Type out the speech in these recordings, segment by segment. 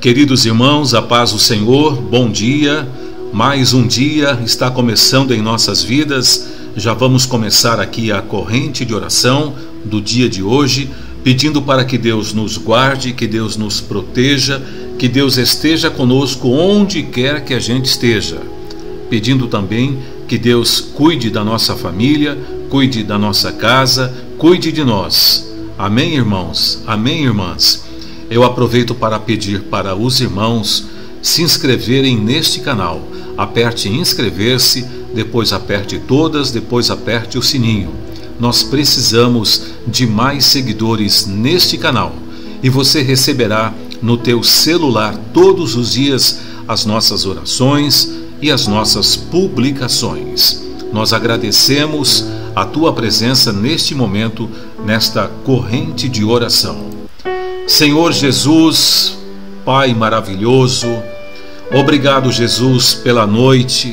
Queridos irmãos, a paz do Senhor, bom dia. Mais um dia está começando em nossas vidas. Já vamos começar aqui a corrente de oração do dia de hoje, pedindo para que Deus nos guarde, que Deus nos proteja, que Deus esteja conosco onde quer que a gente esteja. Pedindo também que Deus cuide da nossa família, cuide da nossa casa, cuide de nós. Amém, irmãos? Amém, irmãs? Eu aproveito para pedir para os irmãos se inscreverem neste canal. Aperte inscrever-se, depois aperte todas, depois aperte o sininho. Nós precisamos de mais seguidores neste canal. E você receberá no teu celular todos os dias as nossas orações e as nossas publicações. Nós agradecemos a tua presença neste momento, nesta corrente de oração. Senhor Jesus, Pai maravilhoso, obrigado, Jesus, pela noite,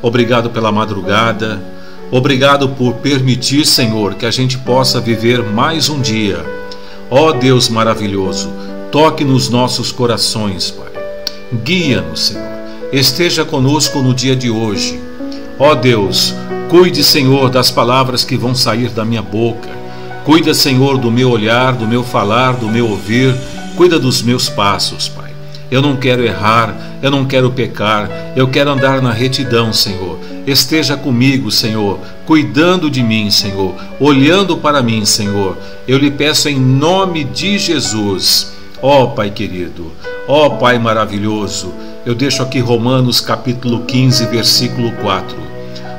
obrigado pela madrugada, obrigado por permitir, Senhor, que a gente possa viver mais um dia. Ó Deus maravilhoso, toque nos nossos corações, Pai. Guia-nos, Senhor, esteja conosco no dia de hoje. Ó Deus, cuide, Senhor, das palavras que vão sair da minha boca. Cuida, Senhor, do meu olhar, do meu falar, do meu ouvir. Cuida dos meus passos, Pai. Eu não quero errar, eu não quero pecar, eu quero andar na retidão, Senhor. Esteja comigo, Senhor, cuidando de mim, Senhor, olhando para mim, Senhor. Eu lhe peço em nome de Jesus. Ó Pai querido, ó Pai maravilhoso, eu deixo aqui Romanos capítulo 15, versículo 4.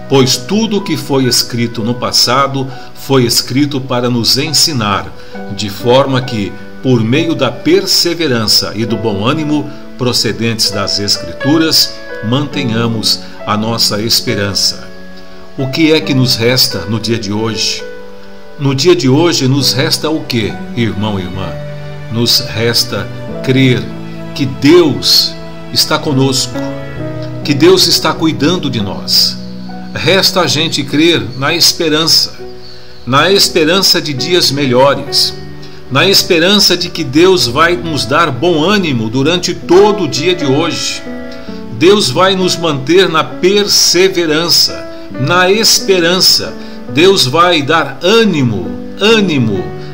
Pois tudo o que foi escrito no passado foi escrito para nos ensinar, de forma que, por meio da perseverança e do bom ânimo procedentes das Escrituras, mantenhamos a nossa esperança. O que é que nos resta no dia de hoje? No dia de hoje nos resta o que, irmão e irmã? Nos resta crer que Deus está conosco, que Deus está cuidando de nós. Resta a gente crer na esperança de dias melhores, na esperança de que Deus vai nos dar bom ânimo durante todo o dia de hoje. Deus vai nos manter na perseverança, na esperança. Deus vai dar ânimo,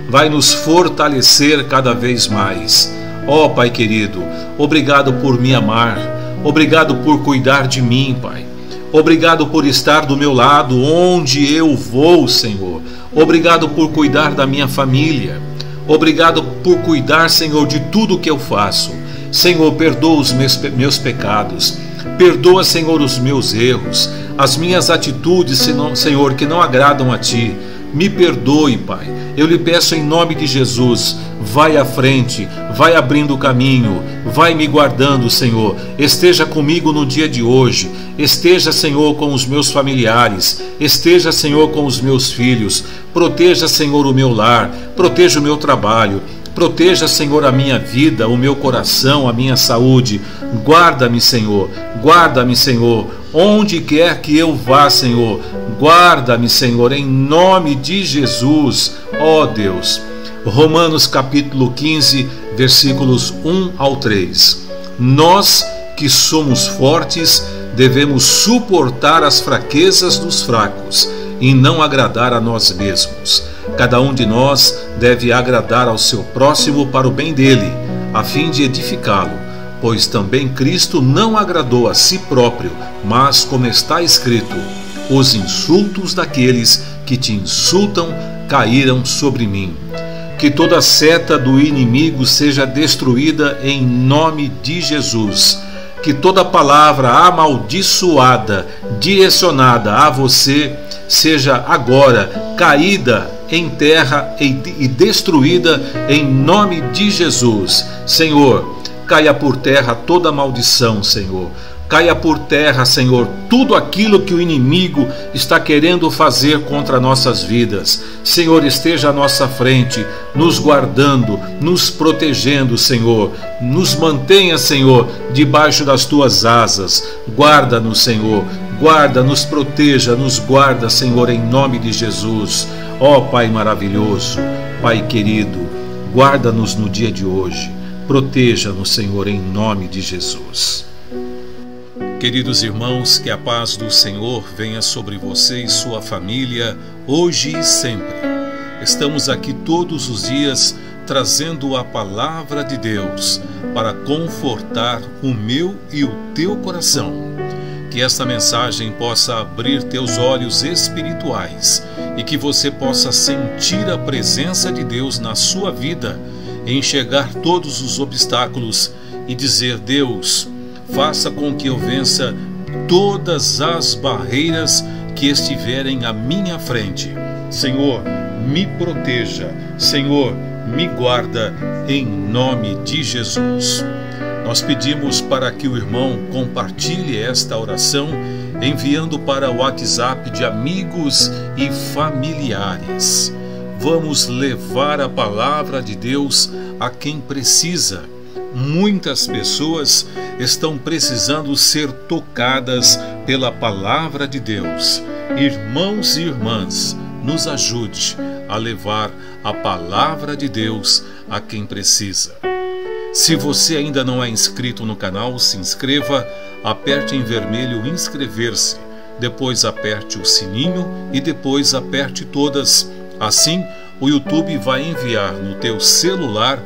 vai nos fortalecer cada vez mais. Ó Pai querido, obrigado por me amar, obrigado por cuidar de mim, Pai. Obrigado por estar do meu lado onde eu vou, Senhor. Obrigado por cuidar da minha família. Obrigado por cuidar, Senhor, de tudo que eu faço. Senhor, perdoa os meus pecados. Perdoa, Senhor, os meus erros, as minhas atitudes, Senhor, que não agradam a Ti. Me perdoe, Pai. Eu lhe peço em nome de Jesus, vai à frente, vai abrindo o caminho, vai me guardando, Senhor. Esteja comigo no dia de hoje. Esteja, Senhor, com os meus familiares. Esteja, Senhor, com os meus filhos. Proteja, Senhor, o meu lar. Proteja o meu trabalho. Proteja, Senhor, a minha vida, o meu coração, a minha saúde. Guarda-me, Senhor. Guarda-me, Senhor. Onde quer que eu vá, Senhor, guarda-me, Senhor, em nome de Jesus, ó Deus. Romanos capítulo 15, versículos 1 ao 3. Nós que somos fortes devemos suportar as fraquezas dos fracos e não agradar a nós mesmos. Cada um de nós deve agradar ao seu próximo para o bem dele, a fim de edificá-lo. Pois também Cristo não agradou a si próprio, mas, como está escrito, os insultos daqueles que te insultam caíram sobre mim. Que toda seta do inimigo seja destruída em nome de Jesus. Que toda palavra amaldiçoada, direcionada a você, seja agora caída em terra e destruída em nome de Jesus. Senhor, caia por terra toda maldição, Senhor. Caia por terra, Senhor, tudo aquilo que o inimigo está querendo fazer contra nossas vidas. Senhor, esteja à nossa frente, nos guardando, nos protegendo, Senhor. Nos mantenha, Senhor, debaixo das tuas asas. Guarda-nos, Senhor. Guarda, nos proteja, nos guarda, Senhor, em nome de Jesus. Ó Pai maravilhoso, Pai querido, guarda-nos no dia de hoje. Proteja-nos, Senhor, em nome de Jesus. Queridos irmãos, que a paz do Senhor venha sobre você e sua família, hoje e sempre. Estamos aqui todos os dias trazendo a palavra de Deus para confortar o meu e o teu coração. Que esta mensagem possa abrir teus olhos espirituais e que você possa sentir a presença de Deus na sua vida, enxergar todos os obstáculos e dizer: Deus, faça com que eu vença todas as barreiras que estiverem à minha frente. Senhor, me proteja. Senhor, me guarda, em nome de Jesus. Nós pedimos para que o irmão compartilhe esta oração, enviando para o WhatsApp de amigos e familiares. Vamos levar a palavra de Deus a quem precisa. Muitas pessoas estão precisando ser tocadas pela palavra de Deus. Irmãos e irmãs, nos ajude a levar a palavra de Deus a quem precisa. Se você ainda não é inscrito no canal, se inscreva, aperte em vermelho inscrever-se, depois aperte o sininho e depois aperte todas. Assim, o YouTube vai enviar no teu celular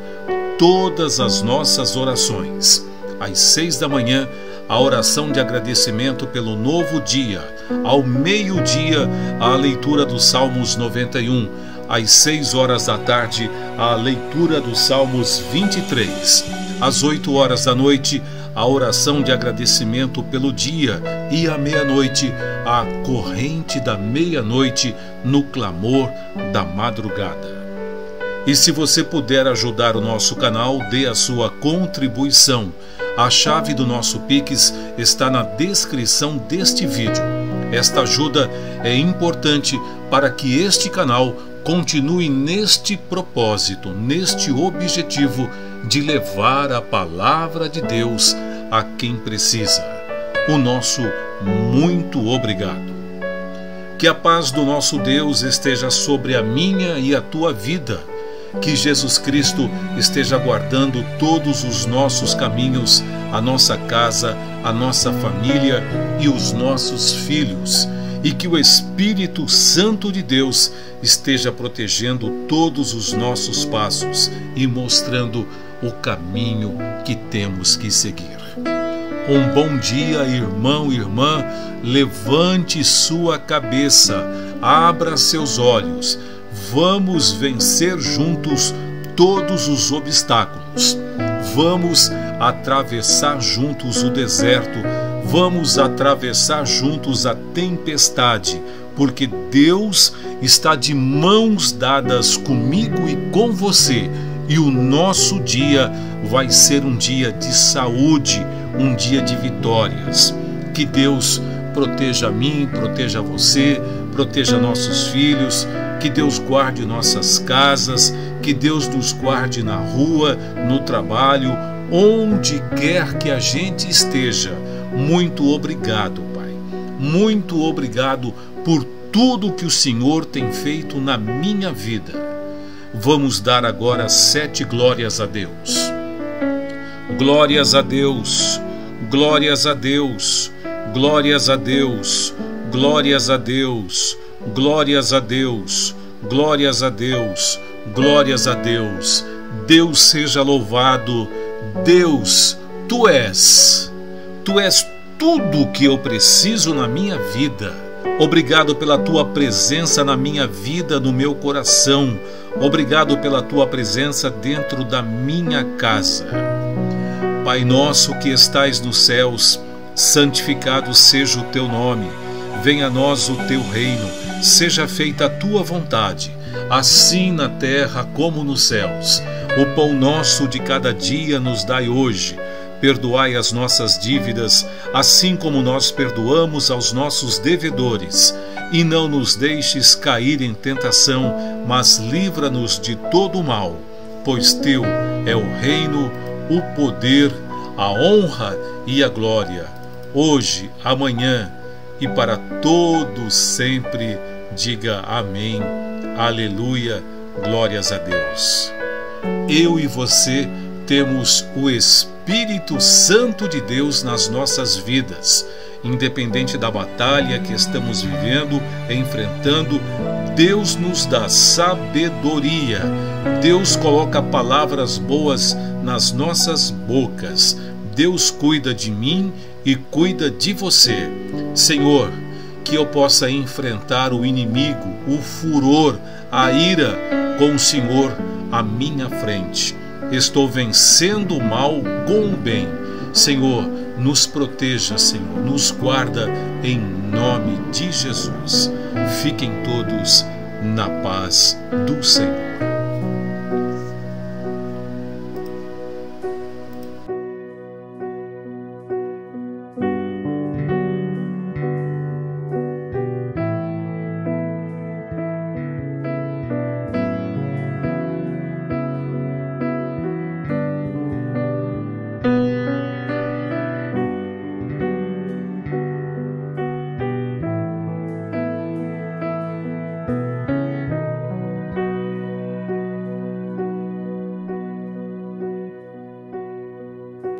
todas as nossas orações. Às 6 da manhã, a oração de agradecimento pelo novo dia. Ao meio-dia, a leitura dos Salmos 91. Às 6 horas da tarde, a leitura dos Salmos 23. Às 8 horas da noite, a oração de agradecimento pelo dia. E à meia-noite, a corrente da meia-noite no clamor da madrugada. E se você puder ajudar o nosso canal, dê a sua contribuição. A chave do nosso PIX está na descrição deste vídeo. Esta ajuda é importante para que este canal continue neste propósito, neste objetivo de levar a palavra de Deus a quem precisa. O nosso muito obrigado. Que a paz do nosso Deus esteja sobre a minha e a tua vida. Que Jesus Cristo esteja guardando todos os nossos caminhos, a nossa casa, a nossa família e os nossos filhos. E que o Espírito Santo de Deus esteja protegendo todos os nossos passos e mostrando o caminho que temos que seguir. Um bom dia, irmão e irmã, levante sua cabeça, abra seus olhos. Vamos vencer juntos todos os obstáculos. Vamos atravessar juntos o deserto. Vamos atravessar juntos a tempestade, porque Deus está de mãos dadas comigo e com você, e o nosso dia vai ser um dia de saúde, um dia de vitórias. Que Deus proteja a mim, proteja você, proteja nossos filhos, que Deus guarde nossas casas, que Deus nos guarde na rua, no trabalho, onde quer que a gente esteja. Muito obrigado, Pai. Muito obrigado por tudo que o Senhor tem feito na minha vida. Vamos dar agora 7 glórias a Deus. Glórias a Deus, glórias a Deus, glórias a Deus, glórias a Deus. Glórias a Deus, glórias a Deus, glórias a Deus. Deus seja louvado. Deus, Tu és tudo que eu preciso na minha vida. Obrigado pela Tua presença na minha vida, no meu coração. Obrigado pela Tua presença dentro da minha casa. Pai nosso que estais nos céus, santificado seja o Teu nome. Venha a nós o Teu reino. Seja feita a Tua vontade, assim na terra como nos céus. O pão nosso de cada dia nos dai hoje. Perdoai as nossas dívidas, assim como nós perdoamos aos nossos devedores. E não nos deixes cair em tentação, mas livra-nos de todo o mal. Pois Teu é o reino, o poder, a honra e a glória, hoje, amanhã e para todos sempre. Diga amém, aleluia, glórias a Deus. Eu e você temos o Espírito Santo de Deus nas nossas vidas. Independente da batalha que estamos vivendo, enfrentando, Deus nos dá sabedoria. Deus coloca palavras boas nas nossas bocas. Deus cuida de mim e cuida de você. Senhor, que eu possa enfrentar o inimigo, o furor, a ira com o Senhor à minha frente. Estou vencendo o mal com o bem. Senhor, nos proteja, Senhor, nos guarda em nome de Jesus. Fiquem todos na paz do Senhor.